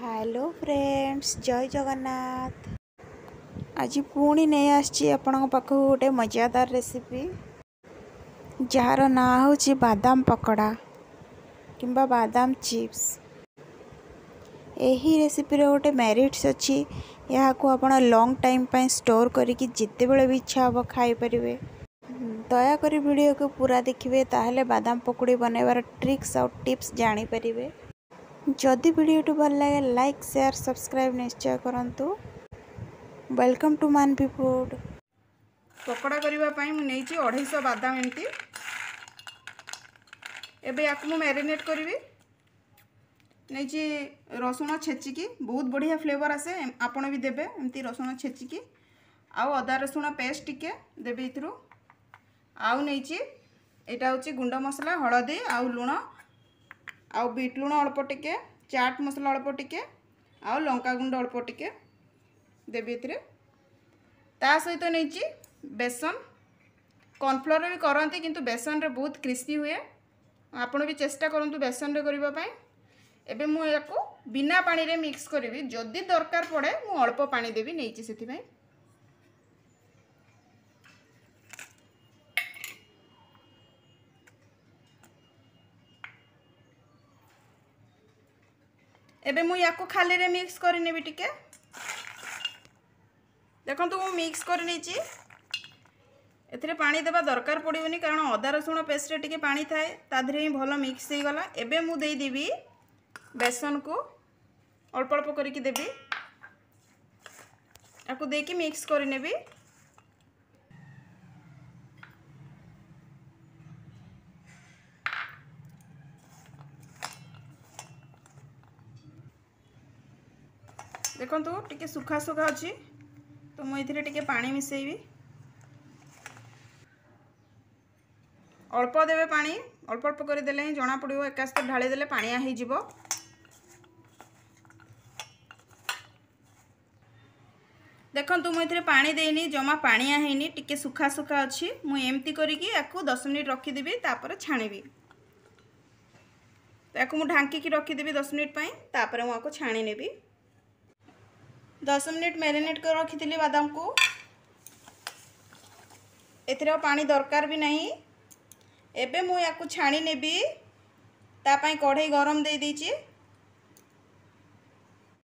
Hello friends जय जगन्नाथ। आज पुणी नहीं आसी आपको गोटे मजादार रेसिपी जार ना हूँ बादाम पकोड़ा किंबा बादाम चिप्स। यही रेसिपी रे गोटे मेरिट्स अच्छी यहाँ को आप लंग टाइम पर स्टोर करके जिते बेले भी इच्छा हम खाईपरेंगे। दयाकोरी वीडियो को पूरा देखिए ताहले बादाम पकोड़ी बनैबार ट्रिक्स और टिप्स जानी परिवे। जदि वीडियो भल लगे लाइक शेयर सब्सक्राइब निश्चय करंतु। वेलकम टू मानविफूड। पकोड़ा करिवा पाई मु नैची 250 बादाम एंती एबे याकु मैरिनेट करबी। नैची रसुण छेचिकी बहुत बढ़िया फ्लेवर आसे, आपण भी देबे एंती रसुण छेचिकी आउ अदा रसुण पेस्ट टिके देबे इथरु। आउ नैची एटा होची गुंड मसाला हळदी आउ लूण आउ बीट लुण अल्प टिके, चाट मसला अल्प टिके, आउ लंका गुंड अल्प टिके देबी। ता सहित तो नहीं बेसन कॉर्नफ्लोर भी करती किंतु बेसन रे बहुत क्रिस्पी हुए। आपण भी चेष्टा करूँ बेसन रे करने। एबे मु याको बिना पानी रे मिक्स करी, जदि दरकार पड़े मु अल्प पानी देवी नहीं से। एबे मु याको खाली रे मिक्स करने भी टिके। देखो मु मिक्स करनी एथरे पानी देवा दरकार पड़ोनी, कारण अदा रसुण पेस्ट रे टिके पानी थाए, ताधरे ही भल मिक्स हो गला। एबे मु दे देबी बेसन को अल्प अल्प करके देबी, याको देके मिक्स करने भी। देखो टिके सुखा सुखा अच्छी तो मुझे टिके पानी मिसेबी, अल्प देवे पानी, अल्प अल्प करदेले ही जना पड़ो। एकाशत ढाली देले पानिया हो जीवो। देखो मुझे पानी देनी, जमा पानिया होनी, टिके सुखा सुखा अच्छी। मुझे करके आपको 10 मिनिट रखीदेवी, तापर छाणीबी। तो आपको ढांकी रखीदेवी 10 मिनिट पाई, तापर मुझे छाणी नेबी। 10 मिनिट मैरिनेट कर रखी थी बादाम को। एथिर पानी दरकार भी नहीं। एबे मु याकु छाणी नेबी। तापाई कढ़ाई गरम दे देईची।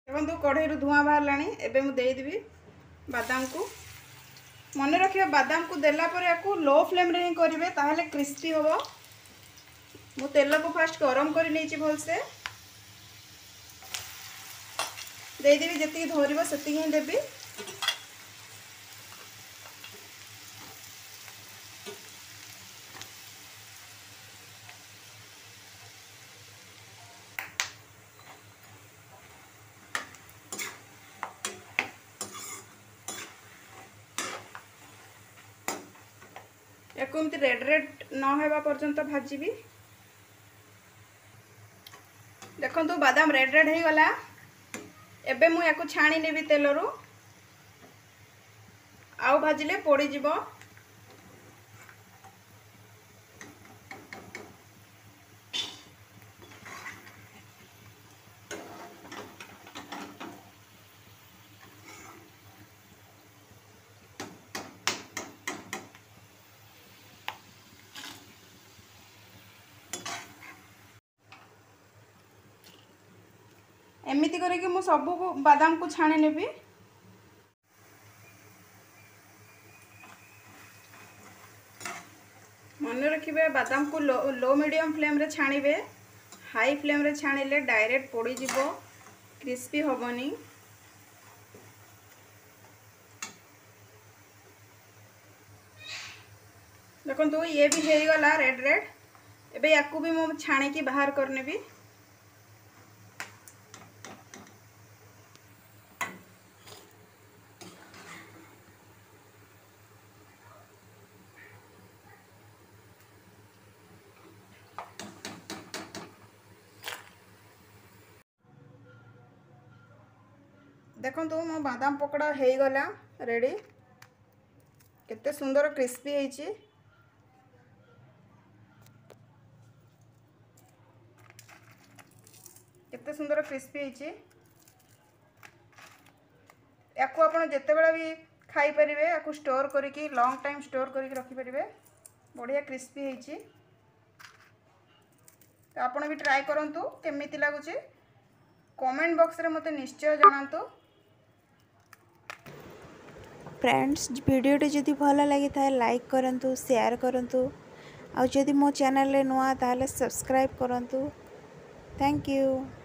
देखो कढ़ाई रु धुआं बाहर लानी। एबे मु दे देबी बादाम को। मन रखिए बादाम को देला पर याकु लो फ्लेम रे ही करिवे, ताहले क्रिस्पी होबो। मु तेल को फास्ट गरम करि नेईची भलसे। देदेवी जति धरब सेति ही देवी। याको रेड रेड नहबा पर्यंत भाजीबी। देखंतु बादाम रेड रेड हो गला। एबे मु याको छाणी नेबी तेलरू, आउ भाजिले पोड़ी जीवो। एमती करके मु सब बादाम को छाणी नेबी। मन रखिए बादाम को लो मीडियम फ्लेम रे छाणीबे। हाई फ्लेम रे छाणीले डायरेक्ट पोड़ी जीवो, क्रिस्पी होबनी। देखो ये भी हो गला रेड रेड। एबे याकू भी मु छाणी की बाहर करने भी। देखो मो बादाम पकोड़ा हो गला रेडी, केते सुंदर क्रिस्पी है। केते सुंदर क्रिस्पी है। याकू आपन जेतेबेला भी खाई परिबे, याकू स्टोर करिकि लॉन्ग टाइम स्टोर करिकि रखि परिबे। बढ़िया क्रिस्पी होईची। तो आपन भी ट्राई करंतु केमिति लागुची कमेंट बॉक्स रे मते निश्चय जणांतु। फ्रेंड्स वीडियो टी जदि भल लागि थाए लाइक करंतु, शेयर करंतु और जदि मो चैनल रे नुआ ताले सब्सक्राइब करंतु। Thank you.